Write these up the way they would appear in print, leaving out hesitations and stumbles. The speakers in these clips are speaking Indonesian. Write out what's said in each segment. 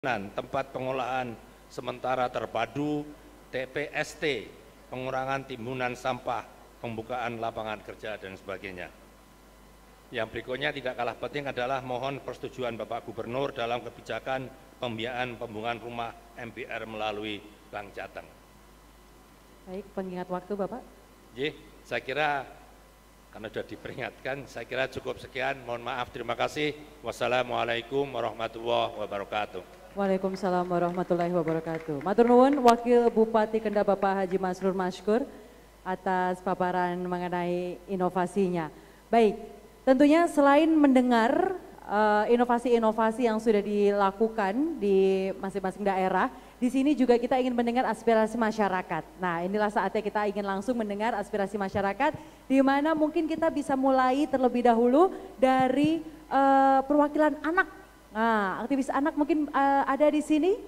Tempat pengolahan sementara terpadu TPST, pengurangan timbunan sampah, pembukaan lapangan kerja dan sebagainya. Yang berikutnya tidak kalah penting adalah mohon persetujuan Bapak Gubernur dalam kebijakan pembiayaan pembangunan rumah MBR melalui Bank Jateng. Baik, pengingat waktu Bapak. Ye, saya kira karena sudah diperingatkan, saya kira cukup sekian. Mohon maaf, terima kasih. Wassalamualaikum warahmatullahi wabarakatuh. Waalaikumsalam warahmatullahi wabarakatuh. Matur nuwun Wakil Bupati Kendal Bapak Haji Masrur Masykur atas paparan mengenai inovasinya. Baik, tentunya selain mendengar inovasi-inovasi yang sudah dilakukan di masing-masing daerah, di sini juga kita ingin mendengar aspirasi masyarakat. Nah, inilah saatnya kita ingin langsung mendengar aspirasi masyarakat, di mana mungkin kita bisa mulai terlebih dahulu dari perwakilan anak. Nah, aktivis anak mungkin ada di sini.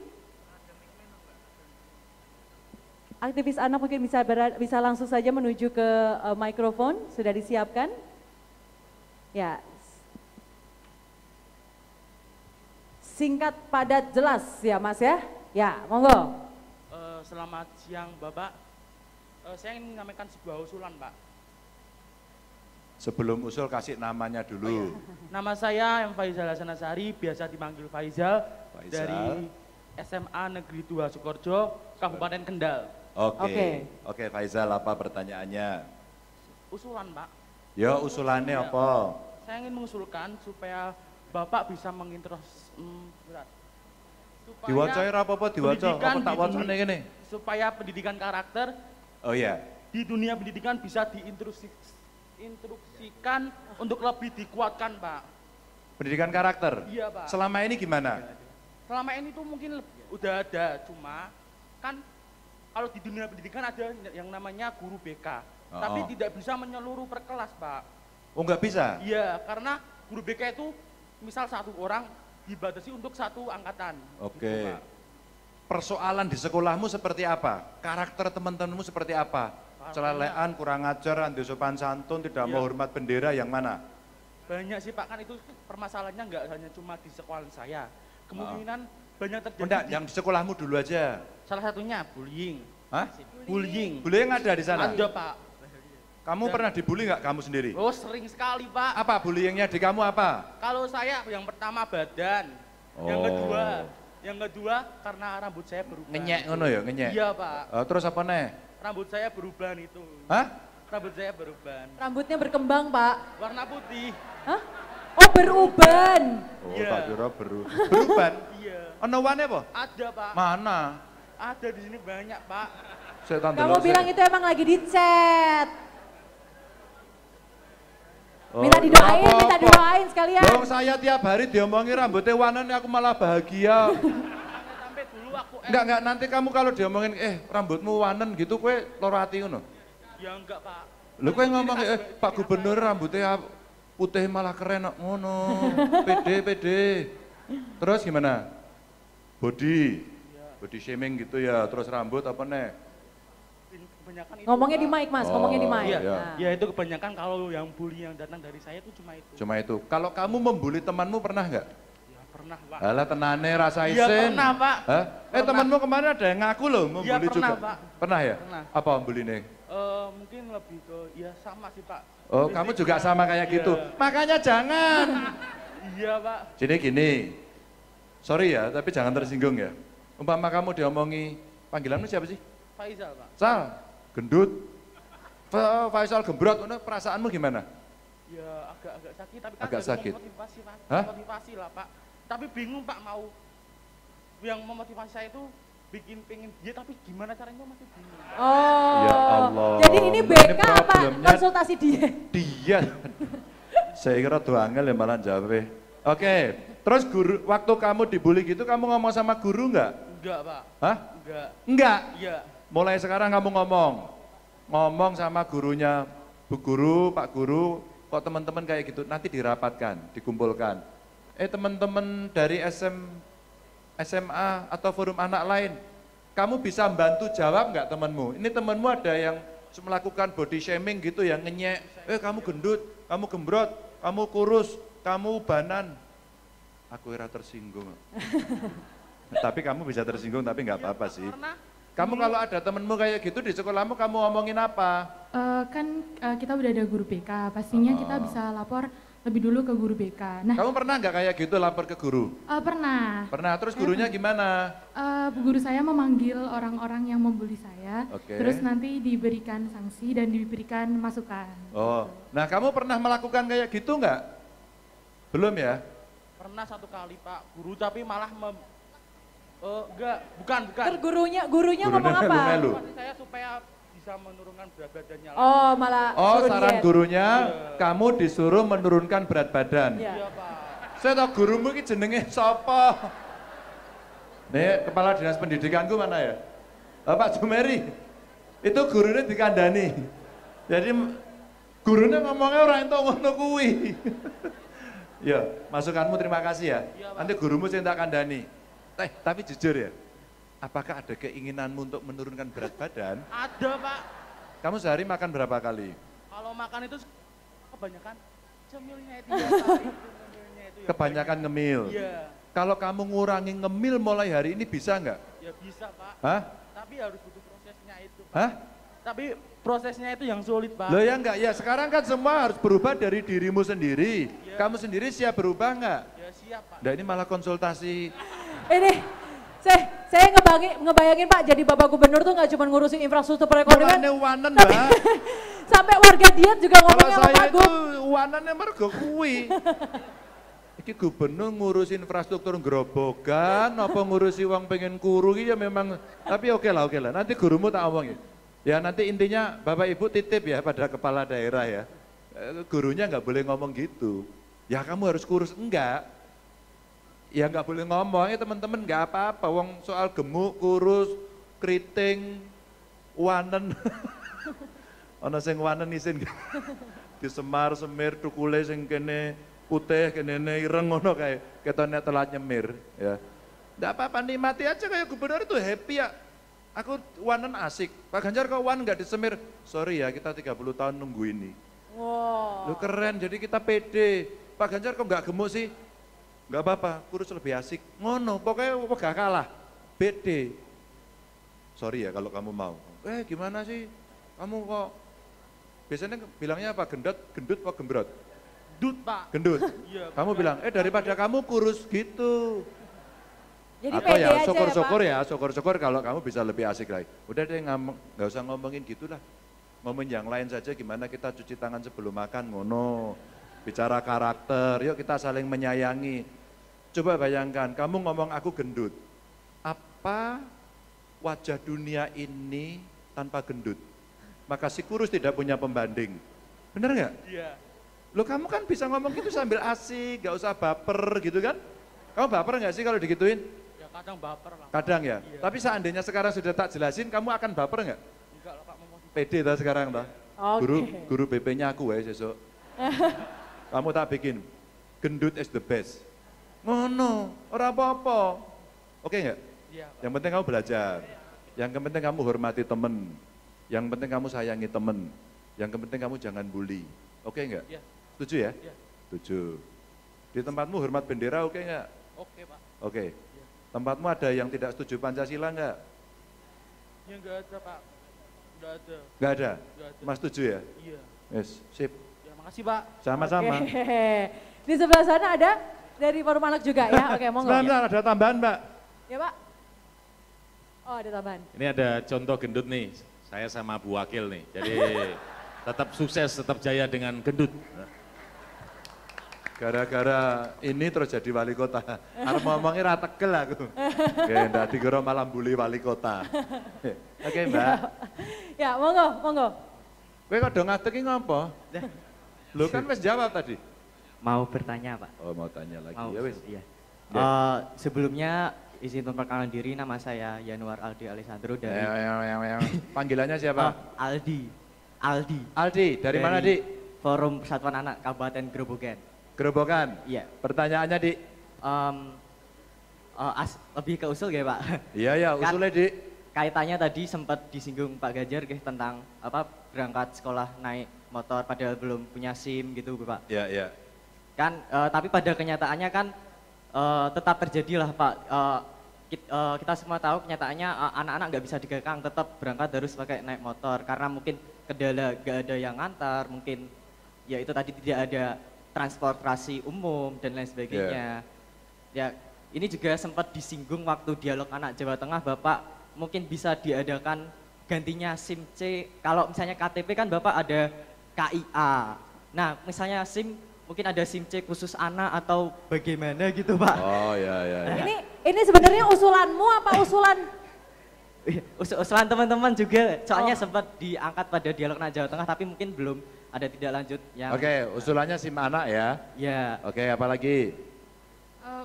Aktivis anak mungkin bisa langsung saja menuju ke mikrofon, sudah disiapkan. Ya, singkat, padat, jelas ya Mas ya. Ya, monggo. Selamat siang Bapak. Saya ingin menyampaikan sebuah usulan Pak. Sebelum usul kasih namanya dulu. Oh, iya. Nama saya M. Faizal Hasanasari, biasa dipanggil Faizal, dari SMA Negeri 2 Soekorjo, Kabupaten Kendal. Oke, Faizal, apa pertanyaannya? Usulan Pak. Ya, usulannya ya, apa? Saya ingin mengusulkan supaya Bapak bisa supaya pendidikan karakter di dunia pendidikan bisa diinstruksikan untuk lebih dikuatkan Pak. Pendidikan karakter? Iya Pak. Selama ini gimana? Selama ini tuh mungkin udah ada, cuma kan kalau di dunia pendidikan ada yang namanya guru BK, tapi tidak bisa menyeluruh per kelas Pak. Oh, nggak bisa? Iya, karena guru BK itu misal satu orang dibatasi untuk satu angkatan. Oke. Gitu, Pak. Persoalan di sekolahmu seperti apa? Karakter teman-temanmu seperti apa? Celelean, kurang ajar, anti sopan santun, tidak mau hormat bendera, yang mana? Banyak sih Pak, kan itu permasalahannya nggak hanya cuma di sekolah saya. Kemungkinan banyak terjadi. Enggak, yang di sekolahmu dulu aja. Salah satunya bullying. Hah? Bullying. Bullying ada di sana? Ada Pak. Kamu pernah dibully nggak kamu sendiri? Oh, sering sekali Pak. Apa bullyingnya di kamu apa? Kalau saya yang pertama badan, yang kedua karena rambut saya berubah. Ngenyek ngono ya, ngenyek? Iya Pak. Terus apa nih? Rambut saya beruban itu. Hah? Rambut saya beruban. Rambutnya berkembang Pak. Warna putih. Hah? Oh, beruban. Oh, Pak Jura beruban? Iya. Onowannya apa? Ada Pak. Mana? Ada di sini banyak Pak. Kamu bilang itu emang lagi dicet. Minta didoain sekalian. Dong, saya tiap hari diomongi rambutnya wanan, aku malah bahagia. Enggak, nanti kamu kalau diomongin, rambutmu wanen gitu, kue lorati ngono. Ya enggak Pak. Lu kue ngomong, Pak Gubernur rambutnya putih malah keren ngono, pede. Terus gimana? Body shaming gitu ya, terus rambut apa nih? Ngomongnya di mic Mas, ngomongnya di mic. Ya itu kebanyakan kalau yang bully yang datang dari saya itu cuma itu. Cuma itu, kalau kamu membuli temanmu pernah enggak? Pernah Pak. Alah tenane rasa isin. Iya pernah Pak. Hah? Temanmu kemarin ada yang ngaku loh membuli juga. Iya pernah Pak. Pernah ya? Pernah. Apa membuli nih? Mungkin lebih ke, ya sama sih Pak. Oh, kamu juga sama kayak gitu. Makanya jangan. Iya Pak. Jadi gini, sorry ya tapi jangan tersinggung ya. Umpama kamu diomongi, panggilanmu siapa sih? Faizal Pak. Sal, gendut. Faizal gembrot, perasaanmu gimana? Ya agak-agak sakit, tapi kan agak sakit. Motivasi Pak. Hah? Motivasi lah Pak. Tapi bingung Pak, mau yang memotivasi saya itu pengen dia, tapi gimana caranya masih bingung. Oh, ya Allah. Jadi ini BK ini apa konsultasi dia? Dia, saya kira doangnya yang malah jawab. Oke, terus guru, waktu kamu dibully gitu kamu ngomong sama guru nggak? Enggak Pak. Hah? Enggak. Enggak? Iya. Mulai sekarang kamu ngomong sama gurunya, Bu Guru, Pak Guru, kok teman-teman kayak gitu, nanti dirapatkan, dikumpulkan. Teman-teman dari SMA atau forum anak lain, kamu bisa bantu jawab nggak temanmu? Ini temanmu ada yang melakukan body shaming gitu ya, ngenyek, kamu gendut, kamu gembrot, kamu kurus, kamu ubanan. Aku era tersinggung. Tapi kamu bisa tersinggung, tapi nggak apa-apa sih. Kamu kalau ada temenmu kayak gitu di sekolahmu, kamu ngomongin apa? Kan kita udah ada guru BK, pastinya kita bisa lapor lebih dulu ke guru BK. Nah, kamu pernah nggak kayak gitu lapor ke guru? Pernah. Pernah, terus gurunya gimana? Guru saya memanggil orang-orang yang membuli saya, terus nanti diberikan sanksi dan diberikan masukan. Oh, gitu. Nah kamu pernah melakukan kayak gitu nggak? Belum ya? Pernah satu kali Pak, guru tapi malah bukan. Gurunya ngomong apa? Melu. Saya supaya bisa menurunkan berat badannya. Oh, malah. Oh, saran diet. Gurunya, kamu disuruh menurunkan berat badan. Iya, Pak. Saya tahu gurumu ini jenenge sapa. Nih, kepala dinas pendidikanku mana ya? Pak Sumeri. Itu gurunya dikandani. Jadi gurunya ngomongnya orang itu ngono kuwi. Ya, masukanmu terima kasih ya. Iya, nanti gurumu saya tak kandani. Tapi jujur ya, apakah ada keinginanmu untuk menurunkan berat badan? Ada Pak. Kamu sehari makan berapa kali? Kalau makan itu kebanyakan cemilnya itu ya. Kebanyakan ngemil? Iya. Kalau kamu ngurangi ngemil mulai hari ini bisa nggak? Ya bisa Pak. Hah? Tapi harus butuh prosesnya itu Pak. Hah? Tapi prosesnya itu yang sulit Pak. Loh ya enggak, ya sekarang kan semua harus berubah dari dirimu sendiri. Ya. Kamu sendiri siap berubah nggak? Ya siap Pak. Nah, ini malah konsultasi. Ini, saya ngebayangin Pak, jadi Bapak Gubernur tuh nggak cuma ngurusin infrastruktur perekonomian, tapi sampai warga diet juga ngomongnya sama Pak Gub. Kalau saya itu wanannya mergo kuwi. Iki gubernur ngurusin infrastruktur Grobogan, apa ngurusi wong pengen kuru ya memang, tapi oke lah, nanti gurumu tak omongin. Ya nanti intinya Bapak Ibu titip ya pada kepala daerah ya, gurunya nggak boleh ngomong gitu. Ya kamu harus kurus, enggak. Ya nggak boleh ngomong ya teman-teman, nggak apa-apa, wong soal gemuk, kurus, keriting, wanen. Ono sing wanen isin disemar semir tukule sing kene putih kene ireng ngono kae ketone telat nyemir ya. Ndak apa-apa, nikmati aja kayak gubernur itu happy ya. Aku wanen asik. Pak Ganjar kok wan nggak disemir? Sorry ya, kita 30 tahun nunggu ini. Wow. Lu keren, jadi kita pede. Pak Ganjar kok nggak gemuk sih? Gak apa-apa, kurus lebih asik, ngono, pokoknya gak kalah, BD. Sorry ya kalau kamu mau, gimana sih, kamu kok, biasanya bilangnya apa, gendut apa gembrot? Gendut Pak. Gendut, ya, kamu bilang, daripada kamu kurus gitu. Jadi atau ya syukur-syukur kalau kamu bisa lebih asik lagi. Udah deh, gak usah ngomongin gitulah, momen yang lain saja gimana kita cuci tangan sebelum makan, ngono. Bicara karakter, yuk kita saling menyayangi. Coba bayangkan, kamu ngomong aku gendut. Apa wajah dunia ini tanpa gendut? Maka si kurus tidak punya pembanding. Bener nggak? Iya. Loh kamu kan bisa ngomong gitu sambil asik, gak usah baper gitu kan? Kamu baper nggak sih kalau digituin? Ya kadang baper lah. Kadang ya? Iya. Tapi seandainya sekarang sudah tak jelasin, kamu akan baper nggak? Enggak lah Pak. Pede dah sekarang dah. Okay. Guru BP-nya aku besok. Kamu tak bikin, gendut is the best. Ngono, ora apa-apa. Oke nggak? Ya, yang penting kamu belajar. Yang penting kamu hormati temen. Yang penting kamu sayangi temen. Yang penting kamu jangan bully. Oke nggak? Ya. Setuju ya? Ya? Setuju. Di tempatmu hormat bendera oke nggak? Oke Pak. Oke. Ya. Tempatmu ada yang tidak setuju Pancasila nggak? Ya nggak ada Pak. Nggak ada. Nggak ada? Nggak ada. Mas setuju ya? Iya. Yes, sip. Makasih Pak. Sama-sama. Di sebelah sana ada dari Forum Anak juga ya. Oke, monggo. Sebentar, ada tambahan Mbak. Ya Pak. Oh ada tambahan. Ini ada contoh gendut nih, saya sama Bu Wakil nih. Jadi tetap sukses, tetap jaya dengan gendut. Gara-gara ini terus jadi wali kota. Harus ngomongnya rata tegel aku. Enggak digoro malam buli wali kota. Oke Mbak. Ya monggo. Kowe kok do ngadeki ngopo? Lo kan wis jawab tadi. Mau bertanya Pak. Oh mau tanya lagi, ya wis. Iya. Sebelumnya izin memperkenalkan diri, nama saya Yanuar Aldi Alessandro dari... Panggilannya siapa? Aldi, dari mana Di? Forum Persatuan Anak Kabupaten Grobogan. Grobogan? Iya. Pertanyaannya Di? Lebih ke usul ya Pak? Iya, usulnya Di. Kaitannya tadi sempat disinggung Pak Ganjar tentang berangkat sekolah naik motor padahal belum punya SIM gitu Pak. Iya. Kan tapi pada kenyataannya kan tetap terjadilah Pak kita semua tahu kenyataannya anak-anak nggak bisa dikekang, tetap berangkat harus pakai naik motor karena mungkin kendala nggak ada yang ngantar, mungkin ya itu tadi tidak ada transportasi umum dan lain sebagainya. Ya ini juga sempat disinggung waktu dialog anak Jawa Tengah, Bapak mungkin bisa diadakan gantinya SIM C. Kalau misalnya KTP kan Bapak ada KIA. Nah misalnya SIM mungkin ada SIM C khusus anak atau bagaimana gitu, Pak? Oh ya. Ini sebenarnya usulanmu apa usulan? Usulan teman-teman juga, soalnya sempat diangkat pada dialog anak Jawa Tengah tapi mungkin belum ada tidak lanjut. Oke, usulannya SIM anak ya. Ya. Oke, apalagi?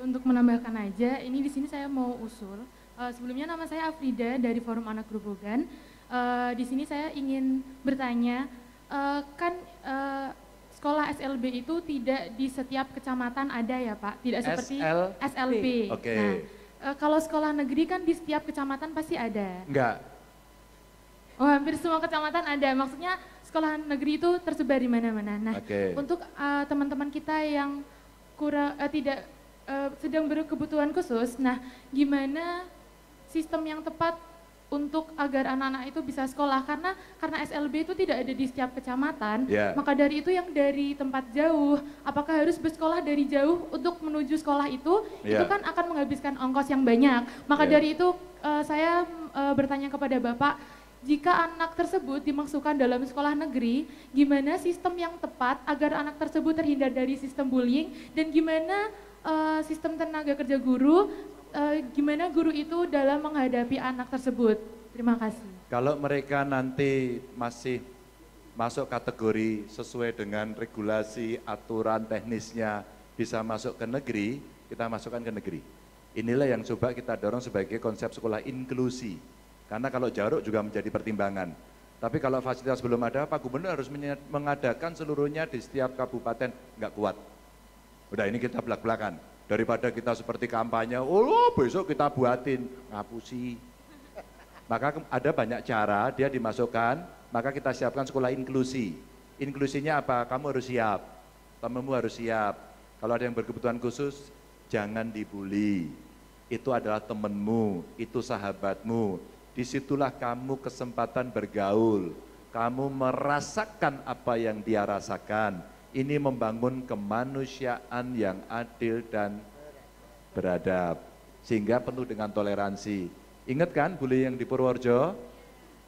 Untuk menambahkan aja, ini di sini saya mau usul. Sebelumnya nama saya Afrida dari Forum Anak Grobogan. Di sini saya ingin bertanya, sekolah SLB itu tidak di setiap kecamatan ada ya Pak, tidak seperti SLB. Oke. Nah, kalau sekolah negeri kan di setiap kecamatan pasti ada. Enggak. Oh, hampir semua kecamatan ada. Maksudnya sekolah negeri itu tersebar di mana-mana. Nah, untuk teman-teman kita yang kurang sedang berkebutuhan khusus, nah gimana sistem yang tepat untuk agar anak-anak itu bisa sekolah, karena SLB itu tidak ada di setiap kecamatan, maka dari itu yang dari tempat jauh, apakah harus bersekolah dari jauh untuk menuju sekolah itu kan akan menghabiskan ongkos yang banyak, maka dari itu saya bertanya kepada Bapak, jika anak tersebut dimasukkan dalam sekolah negeri, gimana sistem yang tepat agar anak tersebut terhindar dari sistem bullying, dan gimana sistem tenaga kerja guru, gimana guru itu dalam menghadapi anak tersebut? Terima kasih. Kalau mereka nanti masih masuk kategori sesuai dengan regulasi, aturan teknisnya bisa masuk ke negeri, kita masukkan ke negeri. Inilah yang coba kita dorong sebagai konsep sekolah inklusi. Karena kalau jarak juga menjadi pertimbangan. Tapi kalau fasilitas belum ada, Pak Gubernur harus mengadakan seluruhnya di setiap kabupaten, nggak kuat. Udah ini kita belak-belakan. Daripada kita seperti kampanye, oh besok kita buatin, ngapusi. Maka ada banyak cara, dia dimasukkan, maka kita siapkan sekolah inklusi. Inklusinya apa? Kamu harus siap, temanmu harus siap. Kalau ada yang berkebutuhan khusus, jangan dibully. Itu adalah temanmu, itu sahabatmu. Disitulah kamu kesempatan bergaul. Kamu merasakan apa yang dia rasakan. Ini membangun kemanusiaan yang adil dan beradab, sehingga penuh dengan toleransi. Ingat kan bully yang di Purworejo,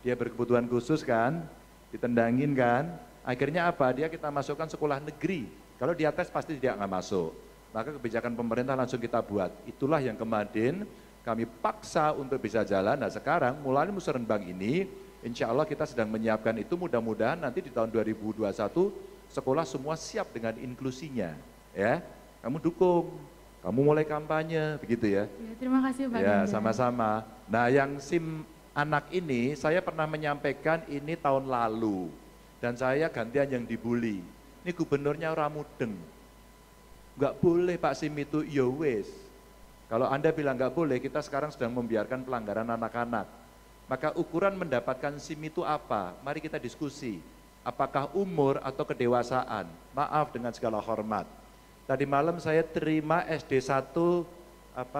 dia berkebutuhan khusus kan, ditendangin kan, akhirnya apa? Dia kita masukkan sekolah negeri, kalau dia tes pasti dia nggak masuk. Maka kebijakan pemerintah langsung kita buat, itulah yang kemarin kami paksa untuk bisa jalan. Nah sekarang mulai musuh Rembang ini, insya Allah kita sedang menyiapkan itu, mudah-mudahan nanti di tahun 2021, sekolah semua siap dengan inklusinya, ya. Kamu dukung, kamu mulai kampanye, begitu ya. Ya terima kasih Pak. Ya sama-sama. Nah yang SIM anak ini saya pernah menyampaikan ini tahun lalu, dan saya gantian yang dibully. Ini gubernurnya ora mudeng. Nggak boleh Pak SIM itu, yowes. Kalau Anda bilang nggak boleh, kita sekarang sedang membiarkan pelanggaran anak-anak. Maka ukuran mendapatkan SIM itu apa? Mari kita diskusi. Apakah umur atau kedewasaan? Maaf dengan segala hormat. Tadi malam saya terima SD 1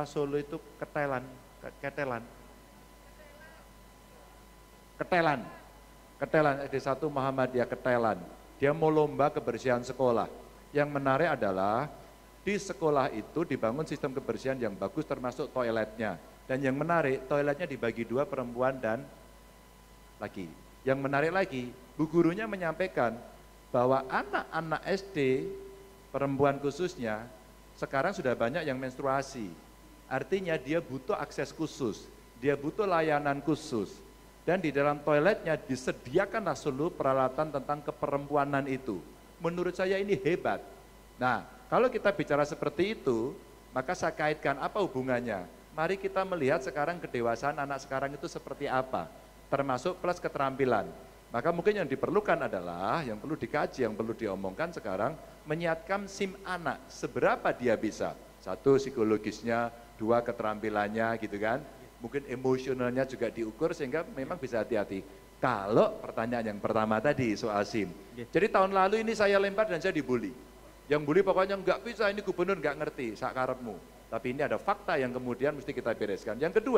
Solo itu Ketelan. SD 1 Muhammadiyah Ketelan. Dia mau lomba kebersihan sekolah. Yang menarik adalah di sekolah itu dibangun sistem kebersihan yang bagus termasuk toiletnya. Dan yang menarik, toiletnya dibagi dua, perempuan dan laki. Yang menarik lagi, Bu gurunya menyampaikan bahwa anak-anak SD, perempuan khususnya, sekarang sudah banyak yang menstruasi. Artinya dia butuh akses khusus, dia butuh layanan khusus. Dan di dalam toiletnya disediakanlah seluruh peralatan tentang keperempuanan itu. Menurut saya ini hebat. Nah, kalau kita bicara seperti itu, maka saya kaitkan apa hubungannya. Mari kita melihat sekarang kedewasaan anak sekarang itu seperti apa, termasuk plus keterampilan. Maka mungkin yang diperlukan adalah, yang perlu dikaji, yang perlu diomongkan sekarang, menyiapkan SIM anak, seberapa dia bisa. Satu, psikologisnya, dua, keterampilannya gitu kan. Mungkin emosionalnya juga diukur sehingga memang bisa hati-hati. Kalau pertanyaan yang pertama tadi soal SIM. Jadi tahun lalu ini saya lempar dan saya dibully. Yang bully pokoknya nggak bisa, ini gubernur nggak ngerti, sak karepmu. Tapi ini ada fakta yang kemudian mesti kita bereskan. Yang kedua,